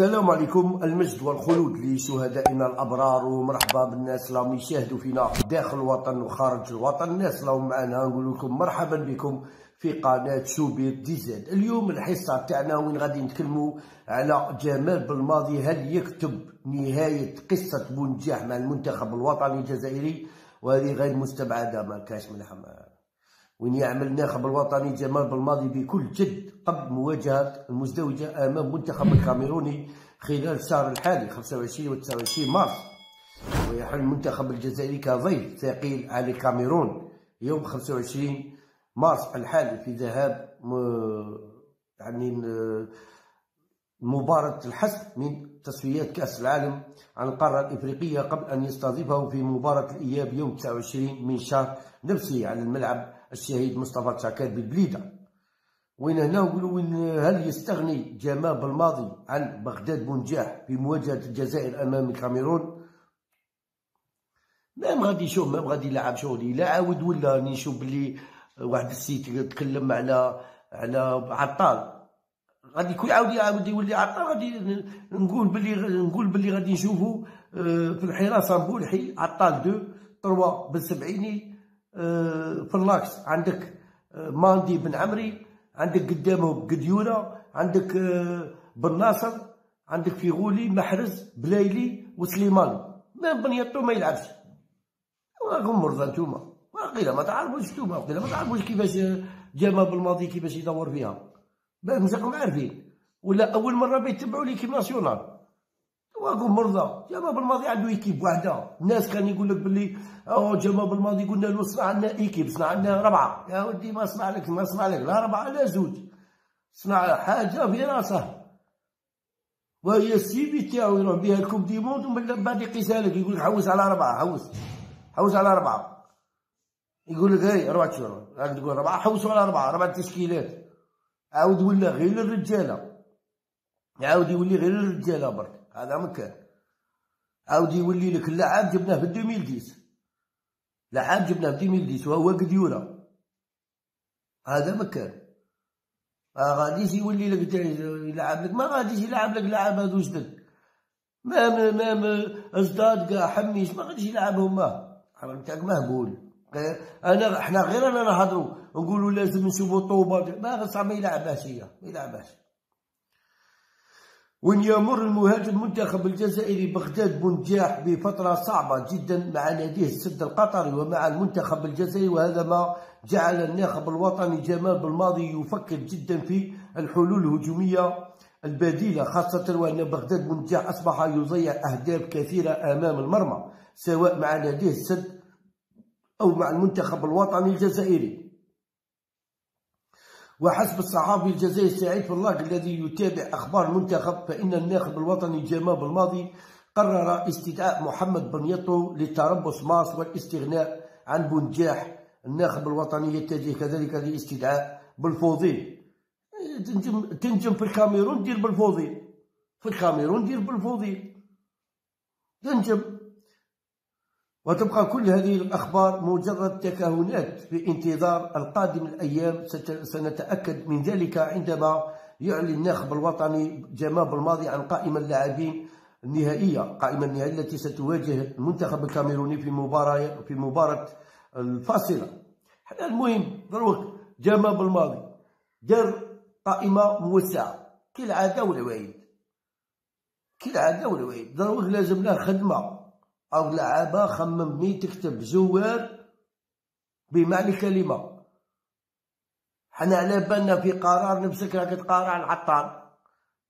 السلام عليكم، المجد والخلود لشهدائنا الابرار، ومرحبا بالناس اللي راهم يشاهدوا فينا داخل الوطن وخارج الوطن. الناس اللي راهم معانا نقول لكم مرحبا بكم في قناه شوبير ديزاد. اليوم الحصه تاعنا وين غادي نتكلموا على جمال بلماضي، هل يكتب نهايه قصه بونجاح مع المنتخب الوطني الجزائري؟ وهذه غير مستبعده، ما كاش من حمار وين يعمل الناخب الوطني جمال بلماضي بكل جد قبل مواجهة المزدوجة أمام منتخب الكاميروني خلال الشهر الحالي 25 و 29 مارس، ويحل المنتخب الجزائري كضيف ثقيل على الكاميرون يوم 25 مارس الحالي في ذهاب مباراة الحسم من تصفيات كأس العالم عن القارة الإفريقية، قبل أن يستضيفه في مباراة الإياب يوم 29 من شهر نفسه على الملعب الشهيد مصطفى تركات ببليده. وين هنا نقولوا وين هل يستغني جمال بلماضي عن بغداد بونجاح في مواجهه الجزائر امام الكاميرون؟ ما غادي يلعب شغلي، لا عاود ولا نشوف بلي واحد السيت يتكلم على عطال، غادي كل عاود يولي عطال. غادي نقول بلي غادي نشوفوا في الحراسه بولحي عطال 2-3 بالسبعيني. في اللاكس عندك ماندي بن عمري، عندك قدامه قديوره، عندك بن ناصر، عندك فغولي محرز بلايلي وسليماني. بن يطو ما يلعبش، راكم مرضى نتوما، واقيلا ما تعرفوش نتوما، واقيلا ما تعرفوش كيفاش جمال بلماضي كيفاش يدور فيها، مازالكم عارفين ولا اول مره بيتبعوا ليكيب ناسيونال. واقول مرضى جمال بلماضي عنده ايكيب واحده. الناس كان يقول لك باللي جمال بلماضي قلنا له صنع لنا ايكيب، صنع لنا 4. يا ودي ما صنع لك لا 4 لا 2، صنع حاجه في راسه وهي السي في تاعو يروح بها الكوب دي موند، ومن بعد يقيسها لك يقول لك حوس على 4، حوس على 4، يقول لك هاي 4 شهور، راك تقول 4 حوسوا على 4 تشكيلات، عاود ولا غير الرجاله، عاود يولي غير الرجاله برك. هذا مكان عاود يولي لك اللاعب جبناه في 2010، لاعب جبناه في 2010 وهو قديورة. هذا مكان ما غاديش يولي لك يلعب لك، ما غاديش يلعب لك لاعب هذو جدد، ما ازداد كاع حميش ما غاديش يلعبهم. الحرام تاعك مهبول. احنا غير نهضروا نقولوا لازم نشوفوا طوبه، ما يلعبهاش هي، ما يلعبهاش. وين يمر المهاجم المنتخب الجزائري بغداد بونجاح بفترة صعبة جدا مع ناديه السد القطري ومع المنتخب الجزائري، وهذا ما جعل الناخب الوطني جمال بلماضي يفكر جدا في الحلول الهجومية البديلة، خاصة وأن بغداد بونجاح أصبح يضيع أهداف كثيرة أمام المرمى سواء مع ناديه السد أو مع المنتخب الوطني الجزائري. وحسب الصحافي الجزائري سعيد في الله الذي يتابع أخبار المنتخب، فإن الناخب الوطني جمال بلماضي قرر استدعاء محمد بن يطو للتربص مارس والاستغناء عن بونجاح. الناخب الوطني يتجه كذلك للاستدعاء بالفوضي. تنجم في الكاميرون دير بالفوضي، في الكاميرون دير بالفوضي تنجم. وتبقى كل هذه الأخبار مجرد تكهنات في انتظار القادم الأيام، سنتأكد من ذلك عندما يعلن الناخب الوطني جمال بلماضي عن قائمة اللاعبين النهائية، القائمة النهائية التي ستواجه المنتخب الكاميروني في مباراة الفاصلة. المهم دروك جمال بلماضي دار قائمة موسعة كالعادة والعوايد، كالعادة والعوايد. دروك لازم له خدمة أو لعابة، خمم مين تكتب زوار بمعنى الكلمة. حنا على بالنا في قرار نمسك راك تقارع على العطار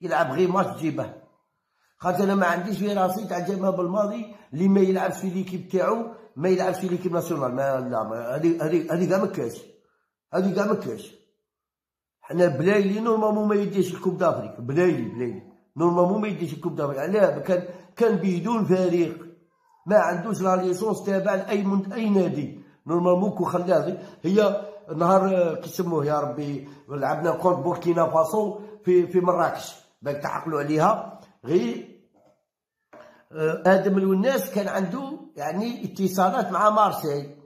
يلعب غير ماتش تجيبه، خاطر أنا ما عنديش في راسي تاع جمال بلماضي اللي ما يلعبش في ليكيب تاعو، ما يلعبش في ليكيب ناسيونال. هذه كاع مكاش، هذه كاع مكاش. حنا بلايلي نورمالمون ما يديش الكوب دافريك، بلايلي نورمالمون ما يديش الكوب دافريك. علاه؟ كان بدون فريق، ما عندوش لا ليسونس تابع لاي نادي نورمالمون. كون خلاها هي نهار كيسموه يا ربي، لعبنا كونت بوركينا فاسو في مراكش باك تعقلوا عليها. غير آدم الوناس كان عنده يعني اتصالات مع مارسي،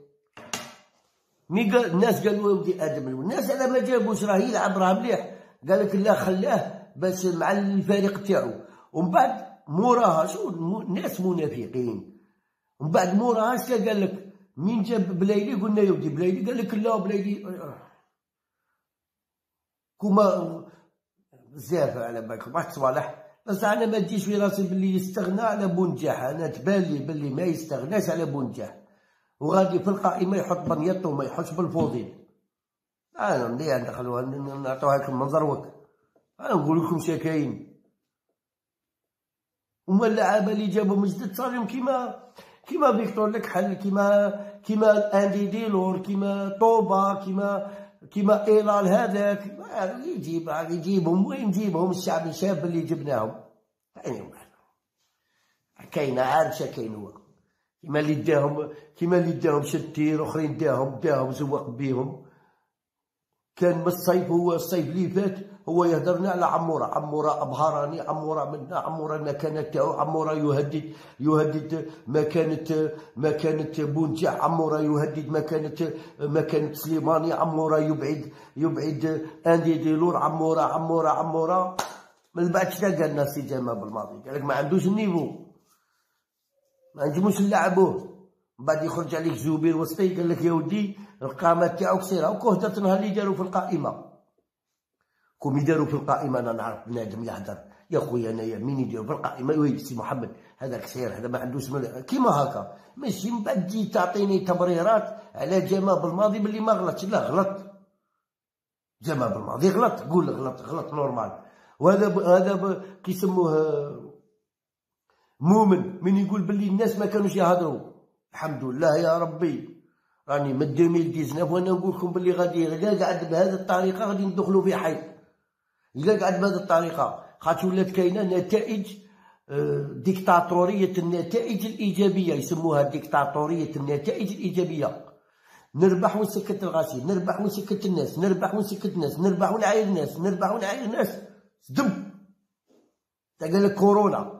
مي الناس قالوا ودي آدم الوناس على ما جابوش راه يلعب راه مليح، قال لك لا خلاه باش مع الفريق تاعو. ومن بعد موراها شو ناس منافقين. ومن بعد موراها اش قال لك مين جاب بلايلي؟ قلنا يودي بلايلي، قال لك لا بلايلي كما بزاف على بالك باش تصالح. بس انا ما نديش في راسي باللي يستغنى على بونجاح، انا تبان لي باللي ما يستغناش على بونجاح، وغادي في القائمه يحط بن يطو وما يحطش بالفوضي. انا مليح ندخلوها نعطوها لكم منظر وك، انا نقول لكم شكاين. هما اللعابه اللي جابهم جدد صاروا كيما فيكتور لكحل، كيما الاندي ديلور، كيما طوبه، كيما ايلال هذاك يجيبهم وين نجيبهم؟ الشعب الشاب اللي جبناهم يعني كاين عاد شكاين هو كيما اللي داهم شتير، اخرين داهم زوق بيهم. كان من الصيف، هو الصيف اللي فات هو يهدرنا على عمورة أبهراني، عمورة المكانة تاعو، عمورة يهدد مكانة بونجاح، عمورة يهدد مكانة سليماني، عمورة يبعد اندي ديلور، عمورة. من بعد شتا قال لنا السي جمال بلماضي؟ قال لك ما عندوش النيفو، ما نجموش نلعبوه. من بعد يخرج عليك زوبير وسطي قال لك يا ودي القامه تاعو قصيره، وكو هدرت نهار اللي داروا في القائمه، كوم يداروا في القائمه. انا نعرف بنادم يهدر يا خويا، انايا مين يديروا في القائمه وي سي محمد هذا قصير، هذا ما عندوش كيما هكا. ماشي من بعد تجي تعطيني تبريرات على جمال بلماضي باللي ما غلطش. لا غلط، جمال بلماضي غلط، قول غلط نورمال. وهذا كيسموه مؤمن من يقول باللي الناس ما كانوش يهدروا. الحمد لله يا ربي، راني من 2019 وانا نقول لكم باللي غادي الا قعد بهذه الطريقه غادي ندخلوا في حيط. الا قعد بهذه الطريقه خاطر ولات كاينه نتائج ديكتاتوريه، النتائج الايجابيه يسموها ديكتاتوريه النتائج الايجابيه. نربح ونسكت الغاشي، نربح ونسكت الناس، نربح ونعاير الناس، صدم. قال لك كورونا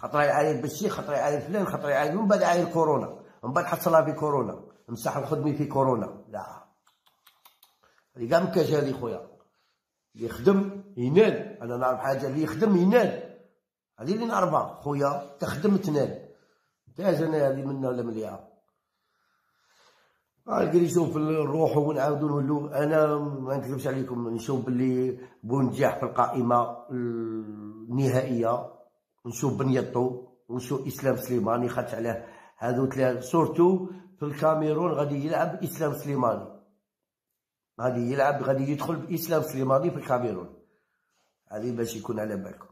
خطرة يعاير بالشي، خطرة يعاير فلان، خطرة يعاير، من بعد عاير كورونا، من بعد حصلها في كورونا، مسح الخدمي في كورونا. لا اللي قام كاش هذه خويا، اللي يخدم ينال. انا نعرف حاجه، اللي يخدم ينال، هذه اللي نعرفها خويا، تخدم تنال. كاش انا هذه منا ولا مليحه. غادي نشوف نروحو ونعاودو نولو. انا ما نكذبش عليكم، نشوف باللي بونجاح في القائمه النهائيه، نشوف بن يطو ونشوف اسلام سليماني، خاطش عليه هذو ثلاثه. سورتو في الكاميرون غادي يلعب اسلام سليماني، غادي يدخل باسلام سليماني في الكاميرون. هذه باش يكون على بالكم.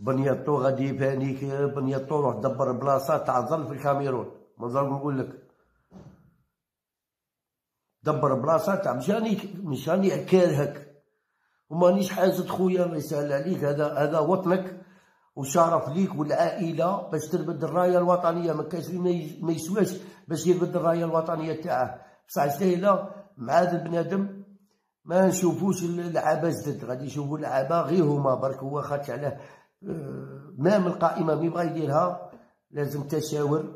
بن يطو غادي يبانيك، بن يطو روح دبر بلاصه تعزل في الكاميرون. منظر نقول لك دبر بلاصه تاع مشاني كارهك ومانيش حازت خويا. الله يسهل عليك، هذا وطنك وشرف ليك والعائله، باش تربد الرايه الوطنيه. ما كاينش اللي ما يسواش باش يربد الرايه الوطنيه تاعه. بصح سهله مع هذا البنادم، ما نشوفوش اللعابه جدد، غادي نشوفوا اللعابه غير هما برك. هو خاطش عليه مام القائمه مي بغا يديرها لازم تشاور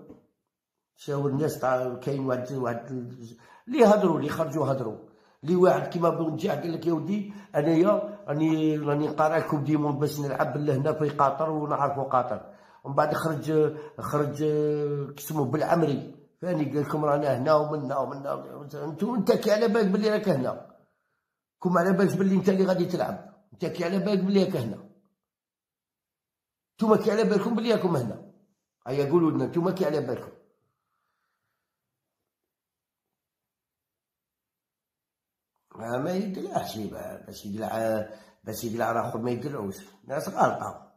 الناس تاع. كاين واحد اللي هضروا، اللي خرجوا هضروا، لي واحد كيما بونجاح قال لك يا ودي انايا راني نقرا لكم ديمون باش نلعب لهنا في قطر ونعرفوا قطر. ومن بعد خرج كيسموه بالعمري فاني قال لكم رانا هنا ومنا. انت كي على بالك بلي راك هنا، كم على بالك بلي انت اللي غادي تلعب، انت كي على بالك بلي راك هنا، نتوما كي على بالكم بلي راكم هنا. هيا قولوا لنا نتوما كي على بالكم. ما يدلعش باش يدلع راه خود ما يدلعوش، ناس غالطه.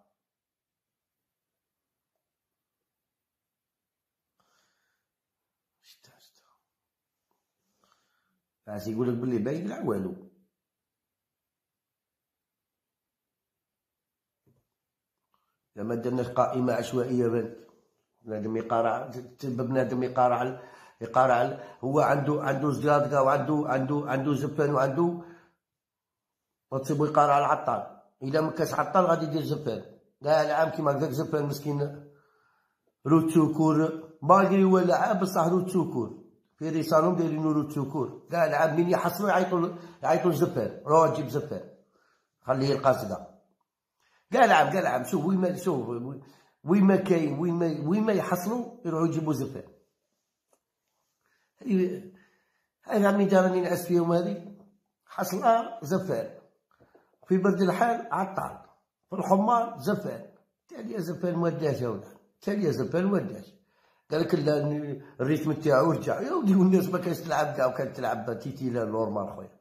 شتا باش يقولك بلي ما يدلع والو. لما درناش قائمه عشوائيه بنت بنادم يقارع، بنادم يقارع هو عنده زقاقة وعنده زفان وعنده وتصيبو يقارع العطال. إلا مكانش عطال غادي يدير زفان. كاع العام كيما هكذاك زفان مسكين. روت سوكور باغي هو لعاب، بصح روت سوكور في ريسانهم دايرين روت سوكور كاع العاملين يحصلوا يعيطوا الزبال، روح جيب زبال خليه القاصده كاع العام كاع العام. شوف وين ما كاين وين ما يحصلوا يروحوا يجيبوا زبال. هذه عمي راني نعس فيهم. هذه حصل زفال في برد الحال عطال، في الحمار زفال، تالي زفال موداش يا ولاد، تالي زفال موداش. قال لك لا الريتم تاعو رجع. يا ودي والناس ما كانتش تلعب كاع، وكانت تلعب تيتيلا نورمال خويا.